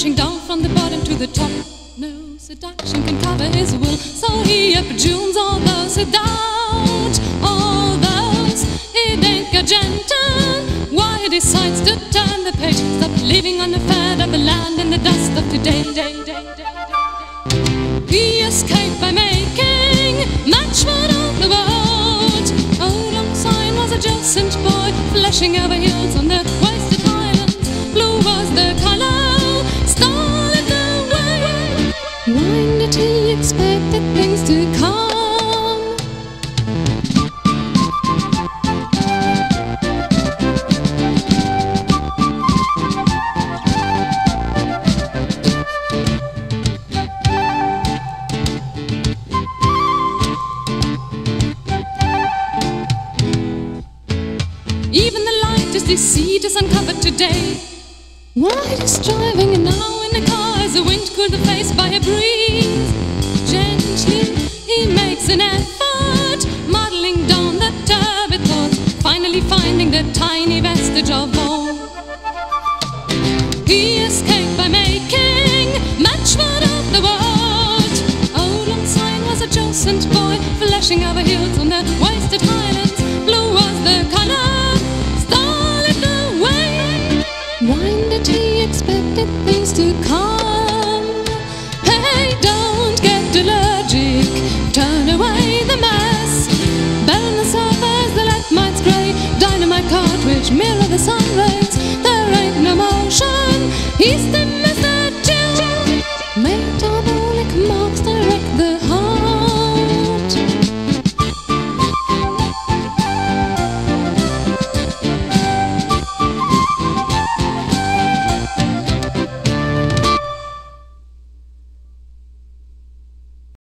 crashing down from the bottom to the top. No seduction can cover his will, so he abjunes all those who doubt, all those he think a gentleman. Why he decides to turn the page, stop living on the fat of the land and the dust of today. He escaped by making much fun of the world. Old long sign was a Jacent boy, flashing over hills on the wasted islands. Blue was the color, star in the way. When did he expect that things to come? Even the lightest deceit is uncovered today. White is driving and now in the car is a wind cooled effaced by a breeze. Gently he makes an effort, muddling down the turbid thoughts, finally finding the tiny vestige of home. He escaped by making much fun of the world. Old long sign was a Jacent boy, flashing over hills on that wasted highlands. Blue was the color. When did he expect that things to come? Hey, don't get allergic, turn away the mass. Burn the surface, the light mites grey, dynamite cartridge, mirror the sun rays. There ain't no motion, he's